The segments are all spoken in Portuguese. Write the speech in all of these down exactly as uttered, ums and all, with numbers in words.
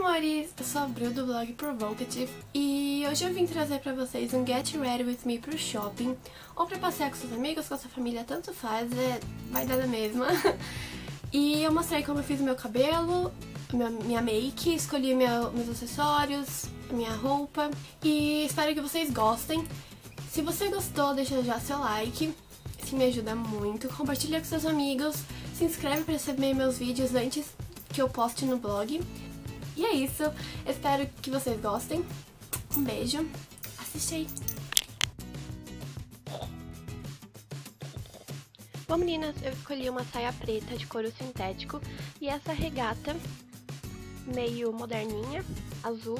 amores, eu sou a Bru do blog Provocative e hoje eu vim trazer pra vocês um Get Ready With Me pro shopping ou pra passear com seus amigos, com a sua família, tanto faz, é, vai dar da mesma. E eu mostrei como eu fiz o meu cabelo, minha, minha make, escolhi meu, meus acessórios, a minha roupa e espero que vocês gostem. Se você gostou, deixa já seu like, isso me ajuda muito, compartilha com seus amigos, se inscreve pra receber meus vídeos antes que eu poste no blog. E é isso, espero que vocês gostem, um beijo, assiste aí! Bom meninas, eu escolhi uma saia preta de couro sintético e essa regata meio moderninha, azul,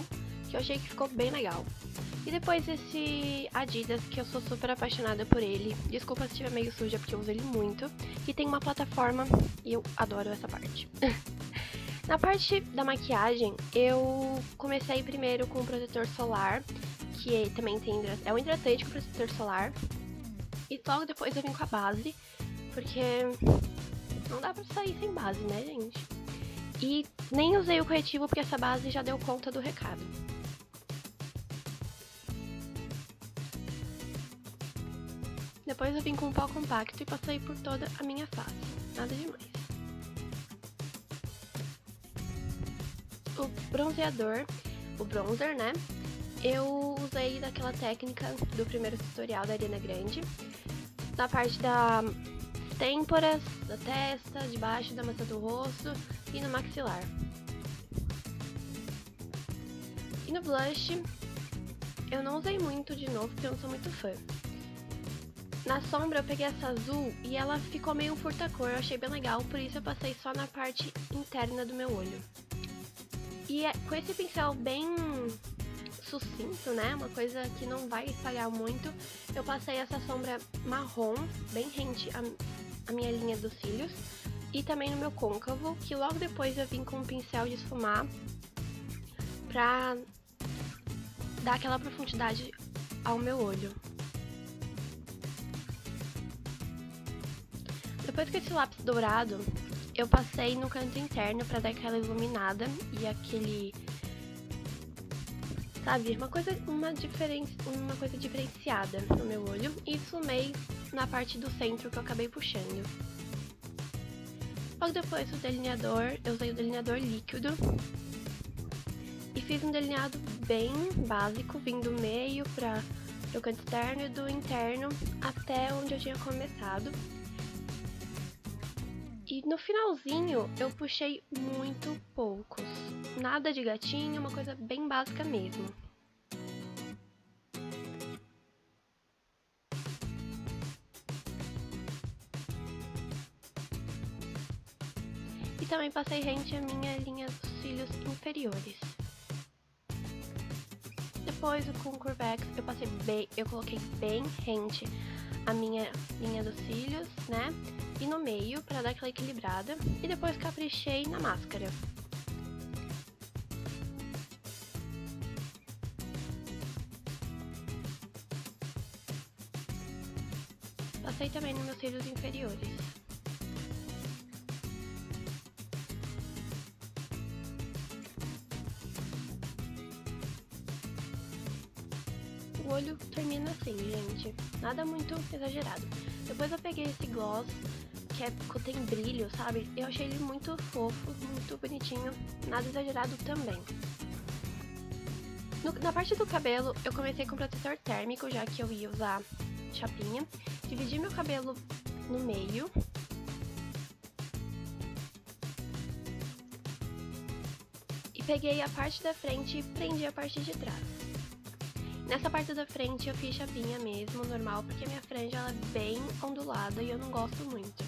que eu achei que ficou bem legal. E depois esse Adidas, que eu sou super apaixonada por ele, desculpa se estiver meio suja porque eu uso ele muito, e tem uma plataforma e eu adoro essa parte. Na parte da maquiagem, eu comecei primeiro com o protetor solar, que também tem é um hidratante com protetor solar, e logo depois eu vim com a base, porque não dá pra sair sem base, né gente? E nem usei o corretivo porque essa base já deu conta do recado. Depois eu vim com um pó compacto e passei por toda a minha face, nada demais. O bronzeador, o bronzer, né? Eu usei daquela técnica do primeiro tutorial da Ariana Grande, na parte das têmporas, da testa, debaixo da maçã do rosto e no maxilar. E no blush, eu não usei muito de novo porque eu não sou muito fã. Na sombra eu peguei essa azul e ela ficou meio furta-cor, eu achei bem legal, por isso eu passei só na parte interna do meu olho. E é, com esse pincel bem sucinto, né, uma coisa que não vai espalhar muito, eu passei essa sombra marrom, bem rente à minha linha dos cílios, e também no meu côncavo, que logo depois eu vim com um pincel de esfumar pra dar aquela profundidade ao meu olho. Depois com esse lápis dourado, eu passei no canto interno pra dar aquela iluminada e aquele, sabe, uma coisa, uma diferen... uma coisa diferenciada no meu olho e esfumei na parte do centro que eu acabei puxando. Logo depois do delineador, eu usei o delineador líquido e fiz um delineado bem básico, vindo do meio pra o canto externo e do interno até onde eu tinha começado. E no finalzinho eu puxei muito poucos, nada de gatinho, uma coisa bem básica mesmo. E também passei rente a minha linha dos cílios inferiores. Depois com o Curvex eu passei bem, eu coloquei bem rente a minha linha dos cílios, né? E no meio, pra dar aquela equilibrada. E depois caprichei na máscara. Passei também nos meus cílios inferiores. O olho termina assim, gente. Nada muito exagerado. Depois eu peguei esse gloss, que é, tem brilho, sabe? Eu achei ele muito fofo, muito bonitinho, nada exagerado também. No, na parte do cabelo, eu comecei com protetor térmico, já que eu ia usar chapinha. Dividi meu cabelo no meio. E peguei a parte da frente e prendi a parte de trás. Nessa parte da frente eu fiz chapinha mesmo, normal, porque minha franja ela é bem ondulada e eu não gosto muito.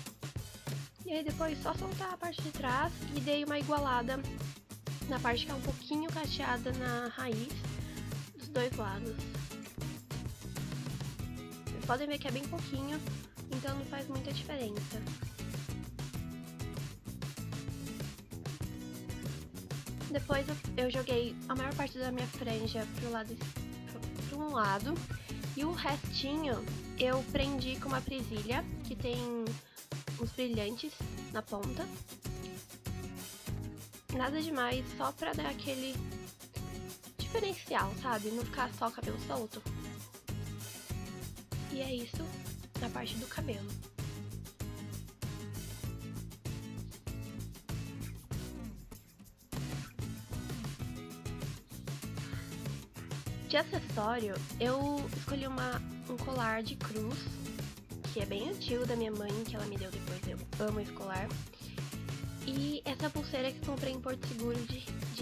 E aí depois só soltar a parte de trás e dei uma igualada na parte que é um pouquinho cacheada na raiz dos dois lados. Vocês podem ver que é bem pouquinho, então não faz muita diferença. Depois eu joguei a maior parte da minha franja pro lado esquerdo. Um lado e o restinho eu prendi com uma presilha que tem uns brilhantes na ponta nada demais, só pra dar aquele diferencial, sabe? Não ficar só o cabelo solto. E é isso na parte do cabelo. De acessório, eu escolhi uma, um colar de cruz, que é bem antigo da minha mãe, que ela me deu depois, eu amo esse colar. E essa pulseira que comprei em Porto Seguro de,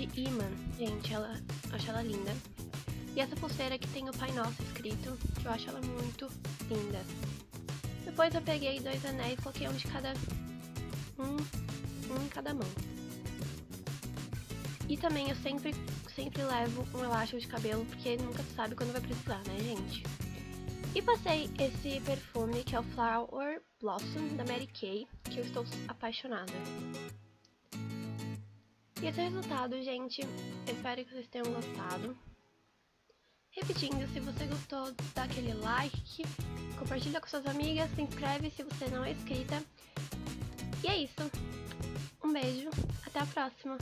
de imã, gente, ela, eu acho ela linda. E essa pulseira que tem o Pai Nosso escrito, que eu acho ela muito linda. Depois eu peguei dois anéis e coloquei um de cada, um, um em cada mão. E também eu sempre... sempre levo um elástico de cabelo, porque nunca se sabe quando vai precisar, né, gente? E passei esse perfume, que é o Flower Blossom, da Mary Kay, que eu estou apaixonada. E esse é o resultado, gente. Eu espero que vocês tenham gostado. Repetindo, se você gostou, dá aquele like, compartilha com suas amigas, se inscreve se você não é inscrita. E é isso. Um beijo, até a próxima!